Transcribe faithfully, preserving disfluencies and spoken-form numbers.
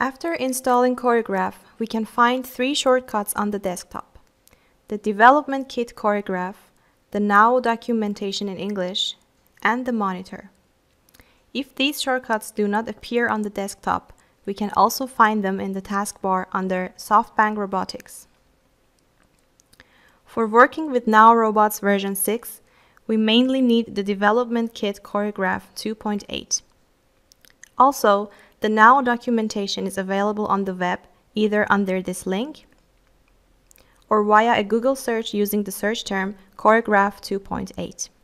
After installing Choregraphe, we can find three shortcuts on the desktop: the Development Kit Choregraphe, the Now documentation in English, and the monitor. If these shortcuts do not appear on the desktop, we can also find them in the taskbar under SoftBank Robotics. For working with Now Robots version six, we mainly need the Development Kit Choregraphe two point eight. Also, the Now documentation is available on the web, either under this link or via a Google search using the search term Choregraphe two point eight.